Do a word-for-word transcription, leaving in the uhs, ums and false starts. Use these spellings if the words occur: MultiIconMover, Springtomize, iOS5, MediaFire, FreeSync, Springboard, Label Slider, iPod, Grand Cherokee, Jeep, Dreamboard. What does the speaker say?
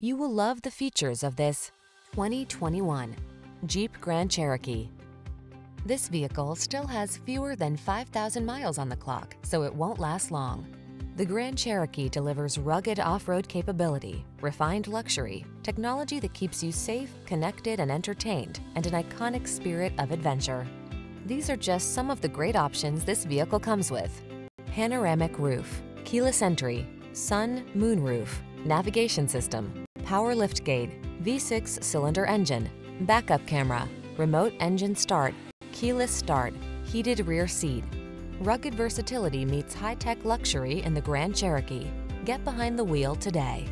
You will love the features of this twenty twenty-one Jeep Grand Cherokee. This vehicle still has fewer than five thousand miles on the clock, so it won't last long. The Grand Cherokee delivers rugged off-road capability, refined luxury, technology that keeps you safe, connected, and entertained, and an iconic spirit of adventure. These are just some of the great options this vehicle comes with: panoramic roof, keyless entry, sun, moon roof, navigation system, power liftgate, V six cylinder engine, backup camera, remote engine start, keyless start, heated rear seat. Rugged versatility meets high-tech luxury in the Grand Cherokee. Get behind the wheel today.